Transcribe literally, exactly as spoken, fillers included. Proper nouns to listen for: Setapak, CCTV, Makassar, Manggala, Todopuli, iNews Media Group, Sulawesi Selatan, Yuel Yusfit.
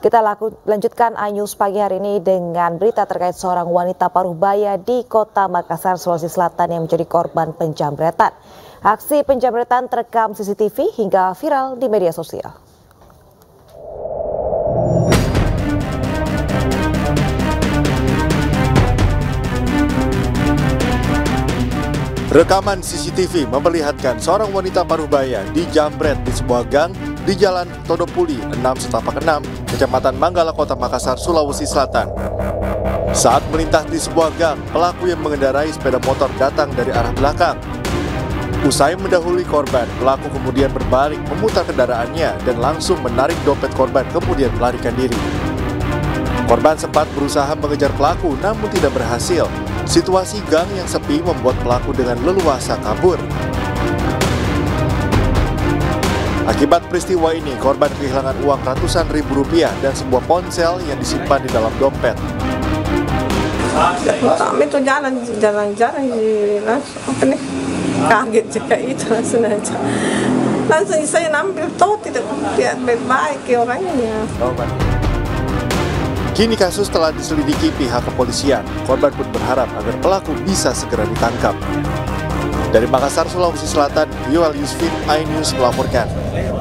Kita laku, lanjutkan iNews pagi hari ini dengan berita terkait seorang wanita paruh baya di kota Makassar, Sulawesi Selatan yang menjadi korban penjambretan. Aksi penjambretan terekam C C T V hingga viral di media sosial. Rekaman C C T V memperlihatkan seorang wanita paruh baya dijambret di sebuah gang di Jalan Todopuli, enam Setapak enam, Kecamatan Manggala, Kota Makassar, Sulawesi Selatan. Saat melintas di sebuah gang, pelaku yang mengendarai sepeda motor datang dari arah belakang. Usai mendahului korban, pelaku kemudian berbalik memutar kendaraannya dan langsung menarik dompet korban kemudian melarikan diri. Korban sempat berusaha mengejar pelaku namun tidak berhasil. Situasi gang yang sepi membuat pelaku dengan leluasa kabur. Akibat peristiwa ini, korban kehilangan uang ratusan ribu rupiah dan sebuah ponsel yang disimpan di dalam dompet. Kami tuh jalan, jalan-jalan, langsung kaget juga itu langsung aja. Langsung saya nampil tuh tidak baik orangnya. Kini kasus telah diselidiki pihak kepolisian. Korban pun berharap agar pelaku bisa segera ditangkap. Dari Makassar, Sulawesi Selatan, Yuel Yusfit, iNews melaporkan.